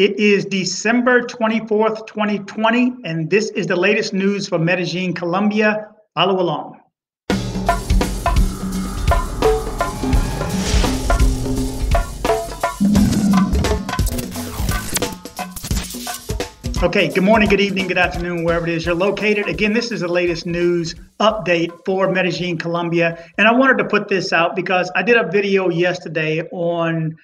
It is December 24th, 2020, and this is the latest news from Medellin, Colombia. Follow along. Okay, good morning, good evening, good afternoon, wherever it is you're located. Again, this is the latest news update for Medellin, Colombia. And I wanted to put this out because I did a video yesterday on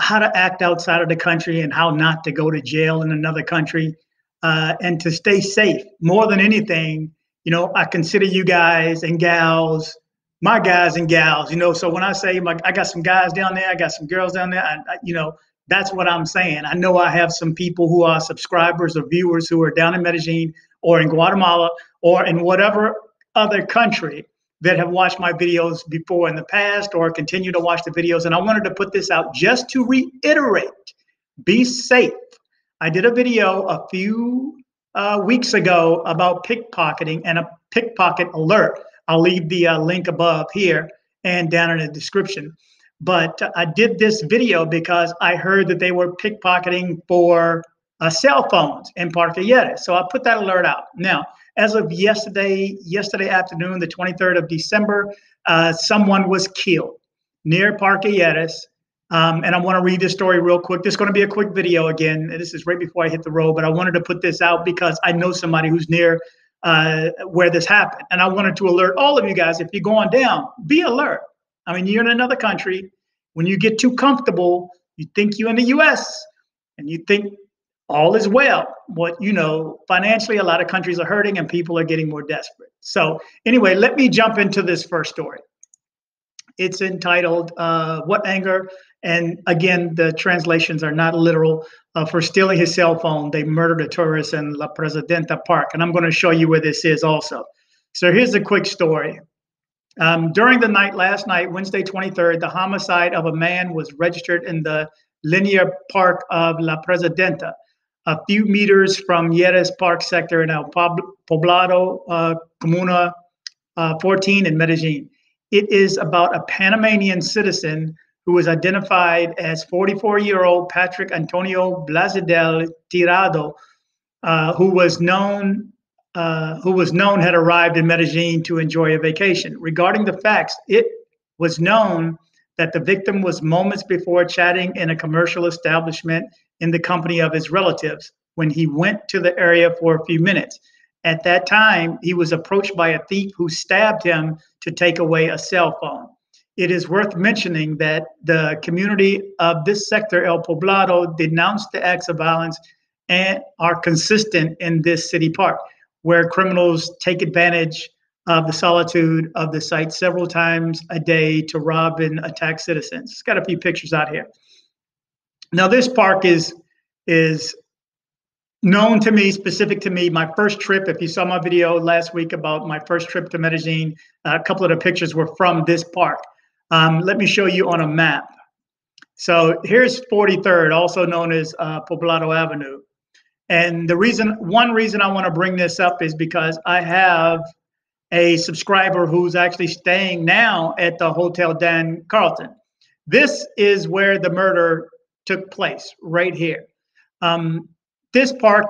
how to act outside of the country and how not to go to jail in another country and to stay safe. More than anything, you know, I consider you guys and gals, my guys and gals, you know, so when I say my, I got some guys down there, I got some girls down there, I you know, that's what I'm saying. I know I have some people who are subscribers or viewers who are down in Medellin or in Guatemala or in whatever other country that have watched my videos before in the past or continue to watch the videos. And I wanted to put this out just to reiterate, be safe. I did a video a few weeks ago about pickpocketing and a pickpocket alert. I'll leave the link above here and down in the description. But I did this video because I heard that they were pickpocketing for cell phones in Parque Lleras. So I put that alert out. Now, as of yesterday afternoon, the 23rd of December, someone was killed near Parque Lleras. And I want to read this story real quick. This is going to be a quick video again. This is right before I hit the road, but I wanted to put this out because I know somebody who's near where this happened. And I wanted to alert all of you guys, if you're going down, be alert. I mean, you're in another country. When you get too comfortable, you think you're in the U.S. and you think all is well. What, you know, financially, a lot of countries are hurting and people are getting more desperate. So anyway, let me jump into this first story. It's entitled, What Anger? And again, the translations are not literal. For stealing his cell phone, they murdered a tourist in La Presidenta Park. And I'm going to show you where this is also. So here's a quick story. During the night last night, Wednesday 23rd, the homicide of a man was registered in the linear park of La Presidenta, a few meters from Lleras Park sector in El Poblado, Comuna 14 in Medellin. It is about a Panamanian citizen who is identified as 44-year-old Patrick Antonio Blasidel Tirado, who was known had arrived in Medellin to enjoy a vacation. Regarding the facts, it was known that the victim was moments before chatting in a commercial establishment in the company of his relatives when he went to the area for a few minutes. At that time, he was approached by a thief who stabbed him to take away a cell phone. It is worth mentioning that the community of this sector, El Poblado, denounced the acts of violence and are consistent in this city park, where criminals take advantage of the solitude of the site several times a day to rob and attack citizens. It's got a few pictures out here. Now, this park is known to me, specific to me. My first trip, if you saw my video last week about my first trip to Medellin, a couple of the pictures were from this park. Let me show you on a map. So here's 43rd, also known as Poblado Avenue. And the reason, one reason I want to bring this up is because I have a subscriber who's actually staying now at the Hotel Dann Carlton. This is where the murder took place, right here. This park,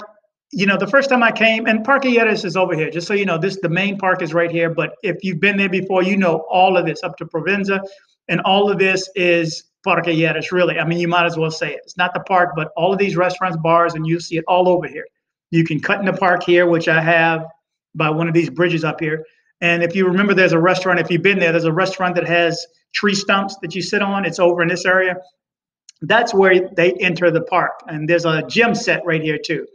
you know, the first time I came, and Parque Lleras is over here, just so you know, this, the main park is right here, but if you've been there before, you know all of this up to Provenza, and all of this is Parque Lleras, really. I mean, you might as well say it. It's not the park, but all of these restaurants, bars, and you see it all over here. You can cut in the park here, which I have by one of these bridges up here. And if you remember, there's a restaurant, if you've been there, there's a restaurant that has tree stumps that you sit on. It's over in this area. That's where they enter the park. And there's a gym set right here too.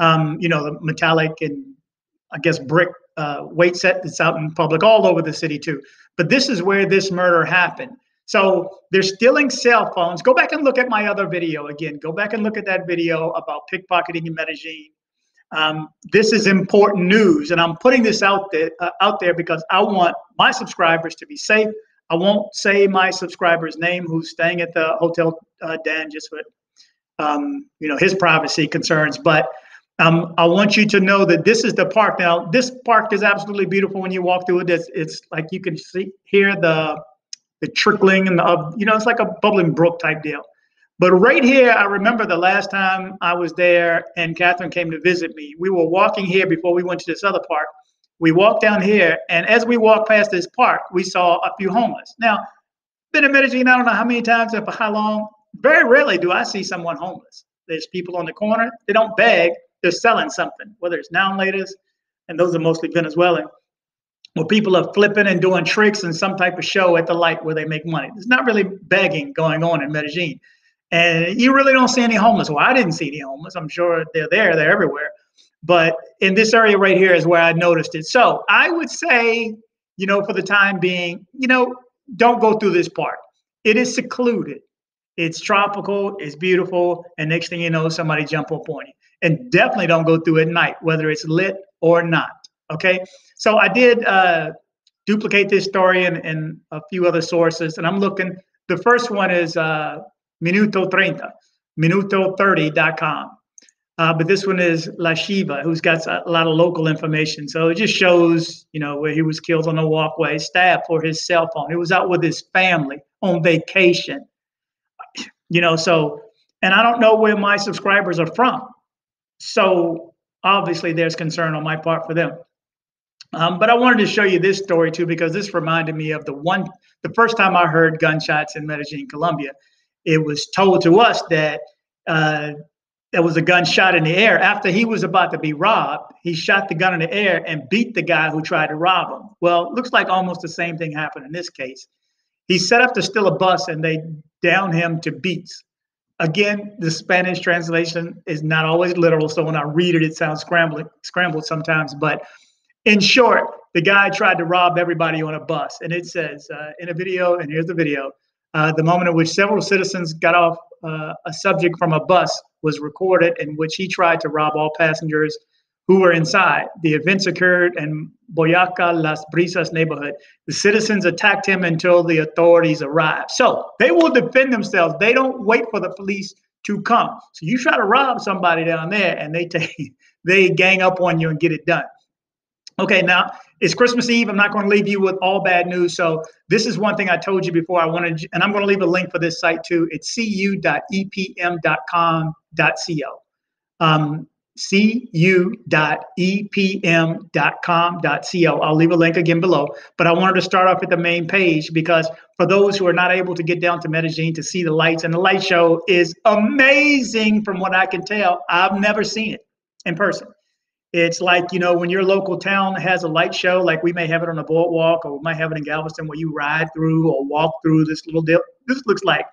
You know, the metallic and I guess brick weight set that's out in public all over the city too. But this is where this murder happened. So they're stealing cell phones. Go back and look at my other video again. Go back and look at that video about pickpocketing in Medellin. This is important news, and I'm putting this out there because I want my subscribers to be safe. I won't say my subscriber's name who's staying at the Hotel Dan just for you know, his privacy concerns, but I want you to know that this is the park. Now, this park is absolutely beautiful when you walk through it. It's like you can hear the trickling and the, you know, it's like a bubbling brook type deal. But right here, I remember the last time I was there and Catherine came to visit me. We were walking here before we went to this other park. We walked down here, and as we walked past this park, we saw a few homeless. Now, been in Medellin, I don't know how many times and for how long. Very rarely do I see someone homeless. There's people on the corner. They don't beg. They're selling something, whether it's downlaters, and those are mostly Venezuelan, where people are flipping and doing tricks and some type of show at the light where they make money. There's not really begging going on in Medellin. And you really don't see any homeless. Well, I didn't see any homeless. I'm sure they're there. They're everywhere. But in this area right here is where I noticed it. So I would say, you know, for the time being, you know, don't go through this park. It is secluded. It's tropical. It's beautiful. And next thing you know, somebody jump up on you. And definitely don't go through at night, whether it's lit or not. OK, so I did duplicate this story in a few other sources. And I'm looking. The first one is Minuto 30, Minuto30.com. But this one is La Shiva, who's got a lot of local information. So it just shows, you know, where he was killed on a walkway, stabbed for his cell phone. He was out with his family on vacation, you know, so, and I don't know where my subscribers are from. So obviously there's concern on my part for them. But I wanted to show you this story too, because this reminded me of the first time I heard gunshots in Medellin, Colombia. It was told to us that there was a gunshot in the air. After he was about to be robbed, he shot the gun in the air and beat the guy who tried to rob him. Well, it looks like almost the same thing happened in this case. He set up to steal a bus and they downed him to beats. Again, the Spanish translation is not always literal. So when I read it, it sounds scrambled sometimes. But in short, the guy tried to rob everybody on a bus. And it says in a video, and here's the video, the moment in which several citizens got off a subject from a bus was recorded, in which he tried to rob all passengers who were inside. The events occurred in Boyaca, Las Brisas neighborhood. The citizens attacked him until the authorities arrived. So they will defend themselves. They don't wait for the police to come. So you try to rob somebody down there and they gang up on you and get it done. Okay, now it's Christmas Eve. I'm not going to leave you with all bad news. So this is one thing I told you before. And I'm going to leave a link for this site too. It's cu.epm.com.co. cu.epm.com.co. I'll leave a link again below. But I wanted to start off at the main page because for those who are not able to get down to Medellin to see the lights, and the light show is amazing from what I can tell. I've never seen it in person. It's like, you know, when your local town has a light show, like we may have it on a boardwalk, or we might have it in Galveston where you ride through or walk through this little deal. This looks like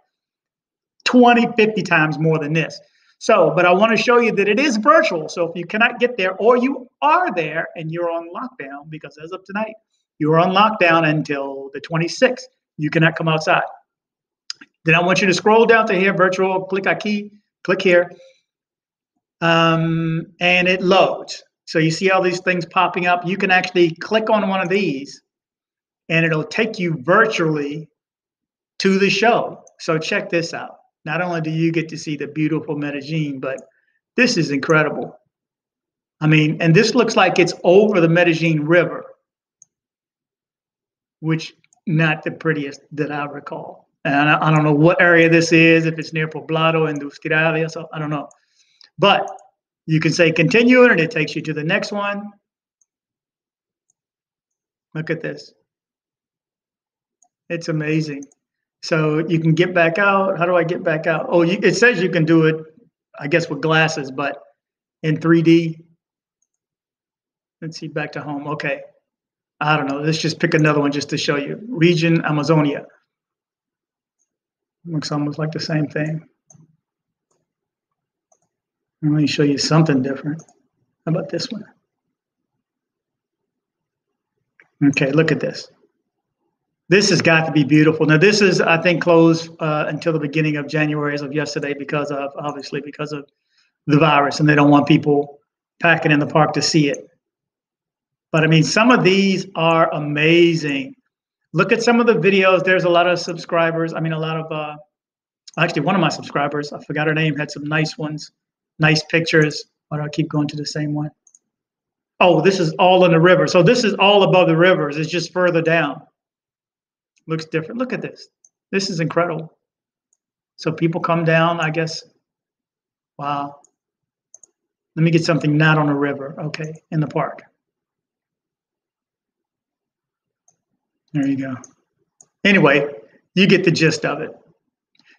20, 50 times more than this. So, but I want to show you that it is virtual. So if you cannot get there, or you are there and you're on lockdown, because as of tonight, you are on lockdown until the 26th. You cannot come outside. Then I want you to scroll down to here, virtual, click aquí, click here. And it loads. So you see all these things popping up. You can actually click on one of these and it'll take you virtually to the show. So check this out. Not only do you get to see the beautiful Medellin, but this is incredible. I mean, and this looks like it's over the Medellin River, which not the prettiest that I recall. And I don't know what area this is, if it's near Poblado and Industrial, so I don't know. But you can say continue and it takes you to the next one. Look at this. It's amazing. So you can get back out. How do I get back out? Oh, it says you can do it, I guess, with glasses, but in 3D. Let's see, back to home. OK, I don't know. Let's just pick another one just to show you. Region Amazonia. Looks almost like the same thing. Let me show you something different. How about this one? Okay, look at this. This has got to be beautiful. Now, this is, I think, closed until the beginning of January as of yesterday because of the virus, and they don't want people packing in the park to see it. But I mean, some of these are amazing. Look at some of the videos. There's a lot of subscribers. I mean, a lot of, actually one of my subscribers, I forgot her name, had some nice ones. Nice pictures. Why do I keep going to the same one? Oh, this is all in the river. So this is all above the rivers. It's just further down. Looks different. Look at this. This is incredible. So people come down, I guess. Wow. Let me get something not on a river. Okay, in the park. There you go. Anyway, you get the gist of it.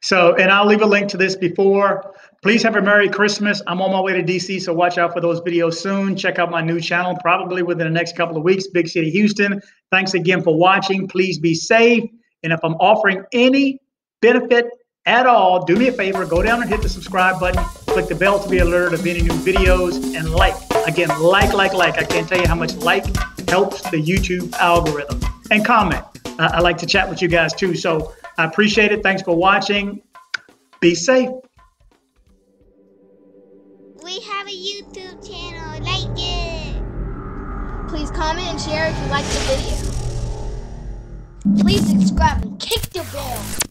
So, and I'll leave a link to this before. Please have a Merry Christmas. I'm on my way to DC, so watch out for those videos soon. Check out my new channel, probably within the next couple of weeks, Big City Houston. Thanks again for watching. Please be safe. And if I'm offering any benefit at all, do me a favor, go down and hit the subscribe button, click the bell to be alerted of any new videos, and like. Again, like. I can't tell you how much like helps the YouTube algorithm. And comment. I like to chat with you guys too, so I appreciate it. Thanks for watching. Be safe. We have a YouTube channel. Like it. Please comment and share if you like the video. Please subscribe and kick the bell.